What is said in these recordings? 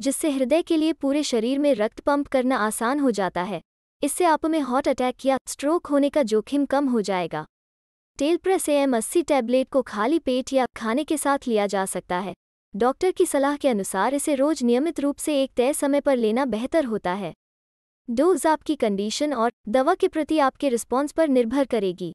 जिससे हृदय के लिए पूरे शरीर में रक्त पंप करना आसान हो जाता है। इससे आप में हार्ट अटैक या स्ट्रोक होने का जोखिम कम हो जाएगा। टेलप्रेस AM 80 टैबलेट को खाली पेट या खाने के साथ लिया जा सकता है। डॉक्टर की सलाह के अनुसार इसे रोज नियमित रूप से एक तय समय पर लेना बेहतर होता है। डोज आपकी कंडीशन और दवा के प्रति आपके रिस्पॉन्स पर निर्भर करेगी।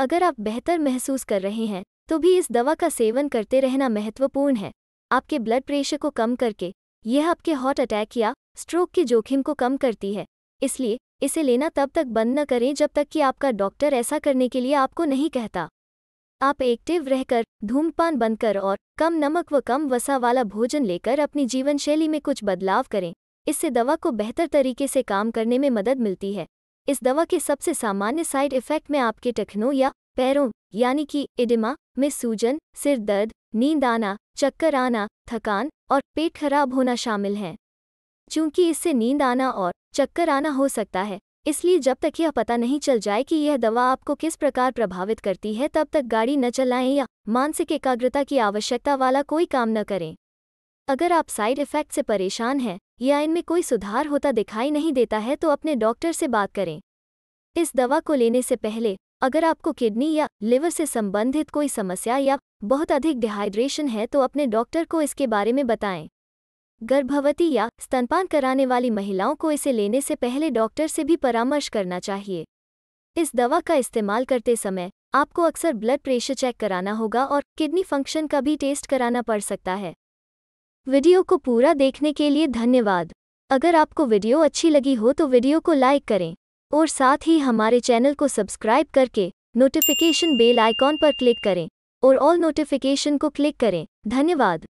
अगर आप बेहतर महसूस कर रहे हैं तो भी इस दवा का सेवन करते रहना महत्वपूर्ण है। आपके ब्लड प्रेशर को कम करके यह आपके हार्ट अटैक या स्ट्रोक के जोखिम को कम करती है, इसलिए इसे लेना तब तक बंद न करें जब तक कि आपका डॉक्टर ऐसा करने के लिए आपको नहीं कहता। आप एक्टिव रहकर, धूमपान बंद कर और कम नमक व कम वसा वाला भोजन लेकर अपनी जीवनशैली में कुछ बदलाव करें। इससे दवा को बेहतर तरीके से काम करने में मदद मिलती है। इस दवा के सबसे सामान्य साइड इफ़ेक्ट में आपके टखनों या पैरों यानी कि एडिमा में सूजन, सिर दर्द, नींद आना, चक्कर आना, थकान और पेट खराब होना शामिल हैं। चूँकि इससे नींद आना और चक्कर आना हो सकता है, इसलिए जब तक यह पता नहीं चल जाए कि यह दवा आपको किस प्रकार प्रभावित करती है तब तक गाड़ी न चलाएं या मानसिक एकाग्रता की आवश्यकता वाला कोई काम न करें। अगर आप साइड इफ़ेक्ट से परेशान हैं या इनमें कोई सुधार होता दिखाई नहीं देता है तो अपने डॉक्टर से बात करें। इस दवा को लेने से पहले अगर आपको किडनी या लिवर से संबंधित कोई समस्या या बहुत अधिक डिहाइड्रेशन है तो अपने डॉक्टर को इसके बारे में बताएं। गर्भवती या स्तनपान कराने वाली महिलाओं को इसे लेने से पहले डॉक्टर से भी परामर्श करना चाहिए। इस दवा का इस्तेमाल करते समय आपको अक्सर ब्लड प्रेशर चेक कराना होगा और किडनी फंक्शन का भी टेस्ट कराना पड़ सकता है। वीडियो को पूरा देखने के लिए धन्यवाद। अगर आपको वीडियो अच्छी लगी हो तो वीडियो को लाइक करें और साथ ही हमारे चैनल को सब्सक्राइब करके नोटिफिकेशन बेल आइकॉन पर क्लिक करें और ऑल नोटिफिकेशन को क्लिक करें। धन्यवाद।